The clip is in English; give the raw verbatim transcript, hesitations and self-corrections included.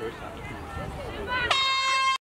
First time.